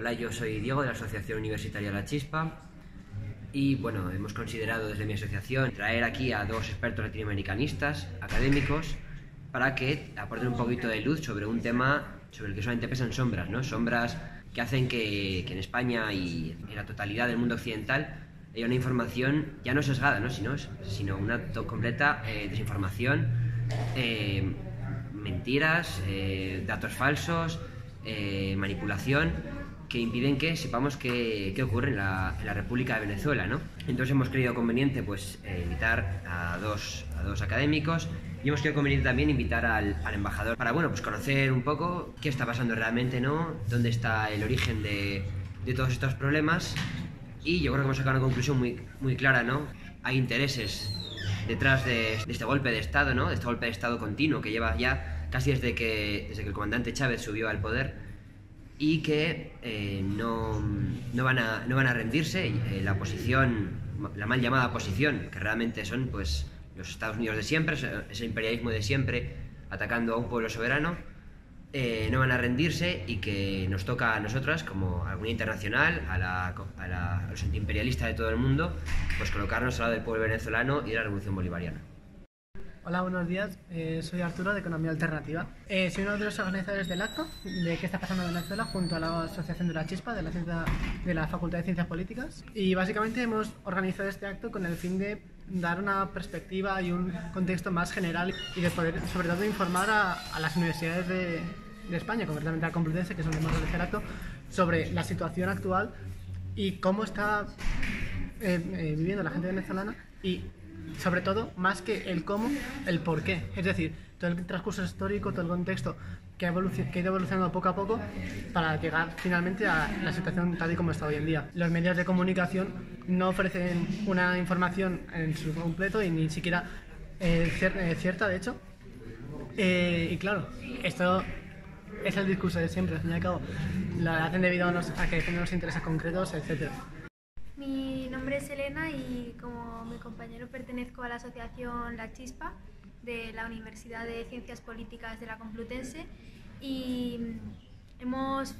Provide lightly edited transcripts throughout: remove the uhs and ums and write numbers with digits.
Hola, yo soy Diego de la Asociación Universitaria La Chispa y bueno, hemos considerado desde mi asociación traer aquí a dos expertos latinoamericanistas, académicos, para que aporten un poquito de luz sobre un tema sobre el que solamente pesan sombras, ¿no? Sombras que hacen que en España y en la totalidad del mundo occidental haya una información ya no sesgada, ¿no? Sino una completa desinformación, mentiras, datos falsos, manipulación, que impiden que sepamos qué ocurre en la República de Venezuela, ¿no? Entonces hemos creído conveniente pues, invitar a dos académicos, y hemos creído conveniente también invitar al embajador para bueno, pues conocer un poco qué está pasando realmente, ¿no? Dónde está el origen de todos estos problemas. Y yo creo que hemos sacado una conclusión muy, muy clara, ¿no? Hay intereses detrás de este golpe de Estado, ¿no? De este golpe de Estado continuo que lleva ya casi desde que el comandante Chávez subió al poder, y que no van a rendirse. La oposición, la mal llamada oposición, que realmente son pues los Estados Unidos de siempre, ese imperialismo de siempre atacando a un pueblo soberano, no van a rendirse, y que nos toca a nosotras, como a la comunidad internacional, a los antiimperialistas de todo el mundo, pues colocarnos al lado del pueblo venezolano y de la revolución bolivariana. Hola, buenos días. Soy Arturo de Economía Alternativa. Soy uno de los organizadores del acto de qué está pasando en Venezuela junto a la Asociación de la Chispa de la Facultad de Ciencias Políticas. Y básicamente hemos organizado este acto con el fin de dar una perspectiva y un contexto más general y de poder, sobre todo, informar a las universidades de España, concretamente a Complutense, que es donde hemos realizado el acto, sobre la situación actual y cómo está viviendo la gente venezolana y, sobre todo, más que el cómo, el por qué. Es decir, todo el transcurso histórico, todo el contexto que ha ido evolucionando poco a poco para llegar finalmente a la situación tal y como está hoy en día. Los medios de comunicación no ofrecen una información en su completo y ni siquiera cierta, de hecho. Y claro, esto es el discurso de siempre, al fin y al cabo. La hacen debido a que tienen unos intereses concretos, etc. Mi nombre es Elena y, como mi compañero, pertenezco a la asociación La Chispa de la Universidad de Ciencias Políticas de la Complutense, y hemos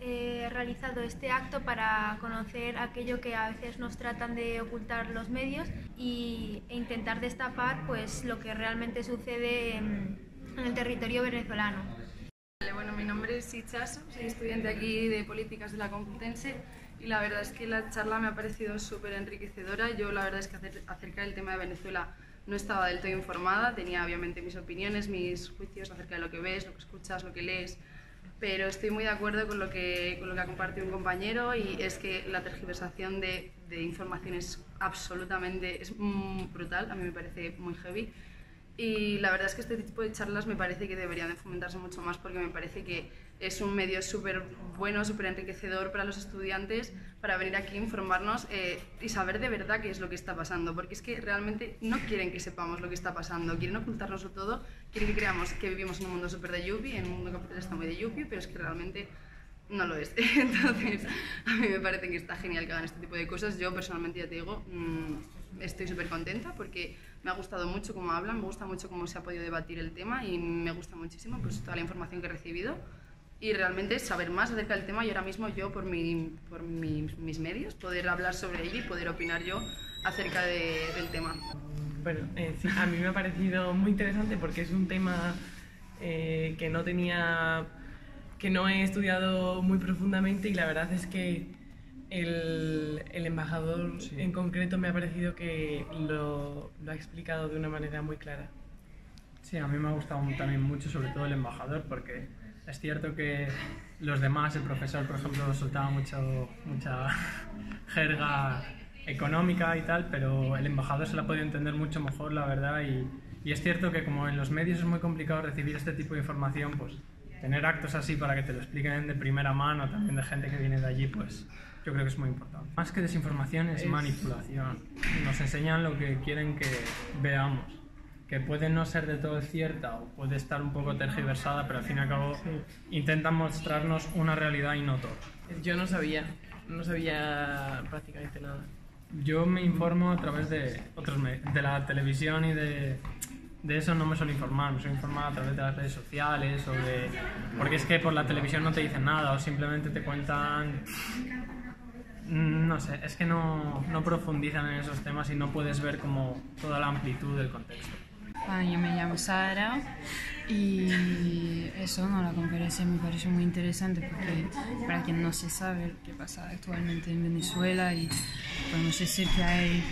realizado este acto para conocer aquello que a veces nos tratan de ocultar los medios e intentar destapar pues, lo que realmente sucede en el territorio venezolano. Bueno, mi nombre es Ichazo, soy estudiante aquí de Políticas de la Complutense. Y la verdad es que la charla me ha parecido súper enriquecedora. Yo la verdad es que acerca del tema de Venezuela no estaba del todo informada. Tenía obviamente mis opiniones, mis juicios acerca de lo que ves, lo que escuchas, lo que lees. Pero estoy muy de acuerdo con lo que ha compartido un compañero, y es que la tergiversación de información es absolutamente brutal. A mí me parece muy heavy. Y la verdad es que este tipo de charlas me parece que deberían de fomentarse mucho más, porque me parece que es un medio súper bueno, súper enriquecedor para los estudiantes, para venir aquí a informarnos y saber de verdad qué es lo que está pasando, porque es que realmente no quieren que sepamos lo que está pasando, quieren ocultárnoslo todo, quieren que creamos que vivimos en un mundo súper de yuppie, en un mundo capitalista muy de yuppie, pero es que realmente no lo es. Entonces, a mí me parece que está genial que hagan este tipo de cosas. Yo personalmente, ya te digo, estoy súper contenta porque me ha gustado mucho cómo hablan, me gusta mucho cómo se ha podido debatir el tema y me gusta muchísimo pues, toda la información que he recibido, y realmente saber más acerca del tema, y ahora mismo yo por mis medios poder hablar sobre ello y poder opinar yo acerca del tema. Bueno, sí, a mí me ha parecido muy interesante porque es un tema que no he estudiado muy profundamente, y la verdad es que el embajador sí, en concreto me ha parecido que lo ha explicado de una manera muy clara. Sí, a mí me ha gustado también mucho, sobre todo el embajador, porque es cierto que los demás, el profesor por ejemplo, soltaba mucha jerga económica y tal, pero el embajador se la ha podido entender mucho mejor, la verdad, y es cierto que como en los medios es muy complicado recibir este tipo de información, pues tener actos así para que te lo expliquen de primera mano, también de gente que viene de allí, pues yo creo que es muy importante. Más que desinformación es manipulación. Nos enseñan lo que quieren que veamos, que puede no ser de todo cierta o puede estar un poco tergiversada, pero al fin y al cabo intentan mostrarnos una realidad y no todo. Yo no sabía prácticamente nada. Yo me informo a través de la televisión y de de eso no me suelo informar, me suelo informar a través de las redes sociales o de... Porque es que por la televisión no te dicen nada o simplemente te cuentan... No sé, es que no profundizan en esos temas y no puedes ver como toda la amplitud del contexto. Bueno, yo me llamo Sara y eso, no, la conferencia me pareció muy interesante porque para quien no se sabe qué pasa actualmente en Venezuela y podemos decir que hay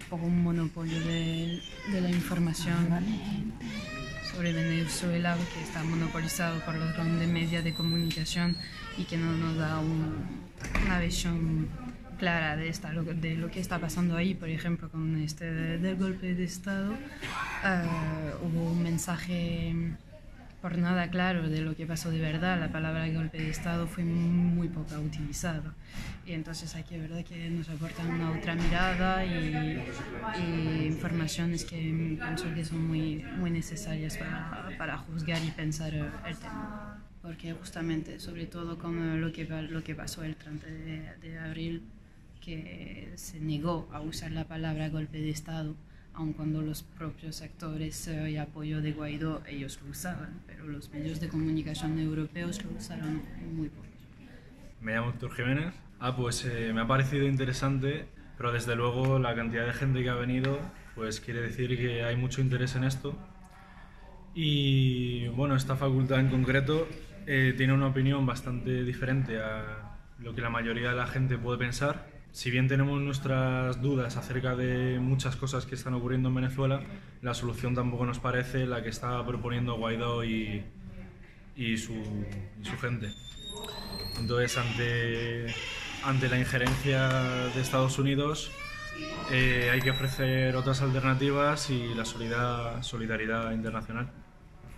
un poco un monopolio de la información sobre Venezuela que está monopolizado por los grandes medios de comunicación y que no nos da una visión clara de lo que está pasando ahí. Por ejemplo, con este del golpe de Estado hubo un mensaje por nada claro de lo que pasó de verdad. La palabra golpe de Estado fue muy poco utilizada y entonces aquí es verdad que nos aportan una otra mirada y informaciones que pienso que son muy necesarias para juzgar y pensar el tema. Porque justamente, sobre todo con lo que pasó el 30 de abril, que se negó a usar la palabra golpe de Estado, aun cuando los propios actores y apoyo de Guaidó ellos lo usaban, pero los medios de comunicación europeos lo usaron muy poco. Me llamo Héctor Jiménez. Me ha parecido interesante, pero desde luego la cantidad de gente que ha venido pues quiere decir que hay mucho interés en esto. Y bueno, esta facultad en concreto tiene una opinión bastante diferente a lo que la mayoría de la gente puede pensar. Si bien tenemos nuestras dudas acerca de muchas cosas que están ocurriendo en Venezuela, la solución tampoco nos parece la que está proponiendo Guaidó y su gente. Entonces, ante la injerencia de Estados Unidos, hay que ofrecer otras alternativas y la solidaridad internacional.